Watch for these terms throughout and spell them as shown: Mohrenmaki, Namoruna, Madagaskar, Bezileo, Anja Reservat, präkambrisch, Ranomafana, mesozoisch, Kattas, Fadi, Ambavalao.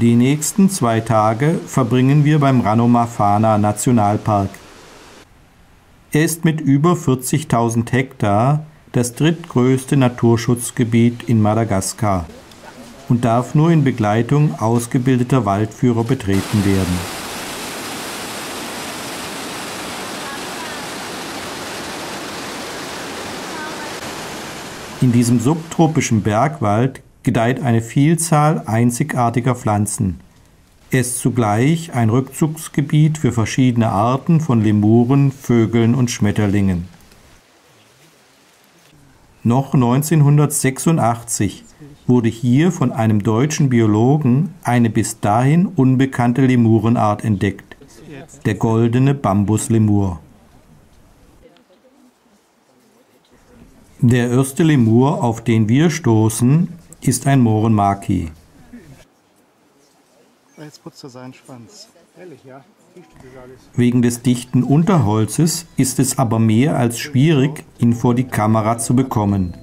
Die nächsten 2 Tage verbringen wir beim Ranomafana Nationalpark. Er ist mit über 40.000 Hektar das drittgrößte Naturschutzgebiet in Madagaskar und darf nur in Begleitung ausgebildeter Waldführer betreten werden. In diesem subtropischen Bergwald gedeiht eine Vielzahl einzigartiger Pflanzen. Er ist zugleich ein Rückzugsgebiet für verschiedene Arten von Lemuren, Vögeln und Schmetterlingen. Noch 1986 wurde hier von einem deutschen Biologen eine bis dahin unbekannte Lemurenart entdeckt, der goldene Bambuslemur. Der erste Lemur, auf den wir stoßen, ist ein Mohrenmaki. Jetzt putzt er seinen Schwanz. Ehrlich, ja? Wegen des dichten Unterholzes ist es aber mehr als schwierig, ihn vor die Kamera zu bekommen.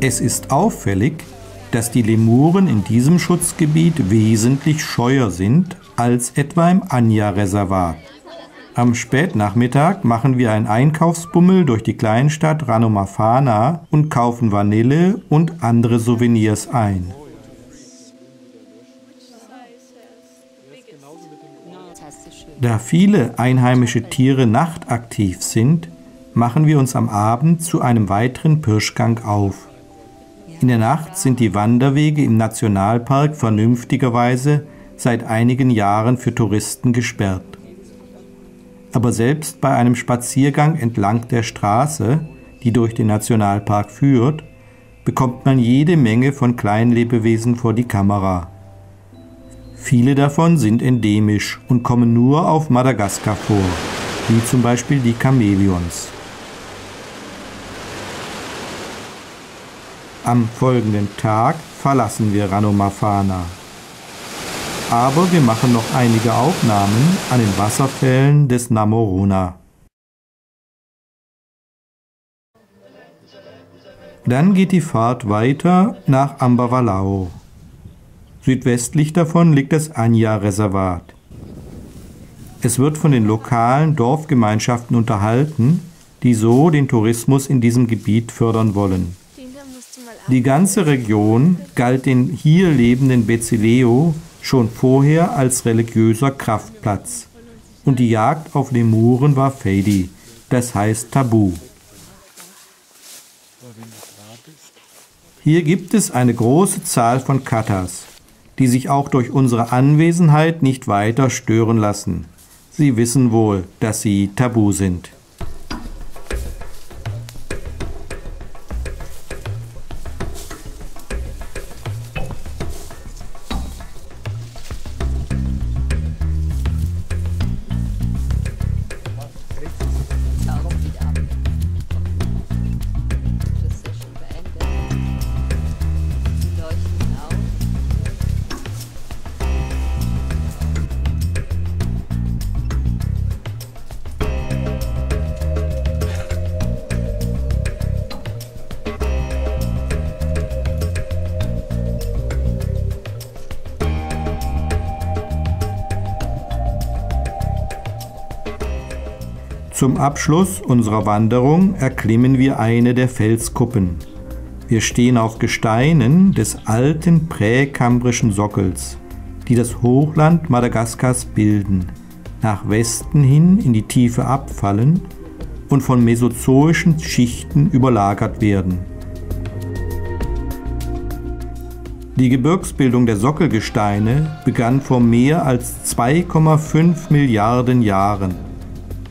Es ist auffällig, dass die Lemuren in diesem Schutzgebiet wesentlich scheuer sind als etwa im Anja Reservat. Am Spätnachmittag machen wir einen Einkaufsbummel durch die Kleinstadt Ranomafana und kaufen Vanille und andere Souvenirs ein. Da viele einheimische Tiere nachtaktiv sind, machen wir uns am Abend zu einem weiteren Pirschgang auf. In der Nacht sind die Wanderwege im Nationalpark vernünftigerweise seit einigen Jahren für Touristen gesperrt. Aber selbst bei einem Spaziergang entlang der Straße, die durch den Nationalpark führt, bekommt man jede Menge von Kleinlebewesen vor die Kamera. Viele davon sind endemisch und kommen nur auf Madagaskar vor, wie zum Beispiel die Chamäleons. Am folgenden Tag verlassen wir Ranomafana. Aber wir machen noch einige Aufnahmen an den Wasserfällen des Namoruna. Dann geht die Fahrt weiter nach Ambavalao. Südwestlich davon liegt das Anja-Reservat. Es wird von den lokalen Dorfgemeinschaften unterhalten, die so den Tourismus in diesem Gebiet fördern wollen. Die ganze Region galt den hier lebenden Bezileo schon vorher als religiöser Kraftplatz. Und die Jagd auf Lemuren war Fadi, das heißt Tabu. Hier gibt es eine große Zahl von Kattas, die sich auch durch unsere Anwesenheit nicht weiter stören lassen. Sie wissen wohl, dass sie tabu sind. Zum Abschluss unserer Wanderung erklimmen wir eine der Felskuppen. Wir stehen auf Gesteinen des alten präkambrischen Sockels, die das Hochland Madagaskars bilden, nach Westen hin in die Tiefe abfallen und von mesozoischen Schichten überlagert werden. Die Gebirgsbildung der Sockelgesteine begann vor mehr als 2,5 Milliarden Jahren.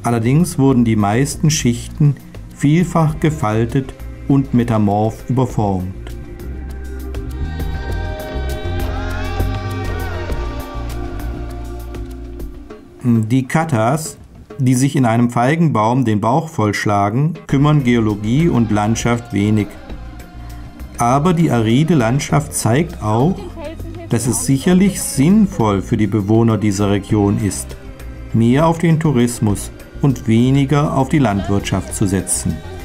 Allerdings wurden die meisten Schichten vielfach gefaltet und metamorph überformt. Die Kattas, die sich in einem Feigenbaum den Bauch vollschlagen, kümmern Geologie und Landschaft wenig. Aber die aride Landschaft zeigt auch, dass es sicherlich sinnvoll für die Bewohner dieser Region ist, mehr auf den Tourismus und weniger auf die Landwirtschaft zu setzen.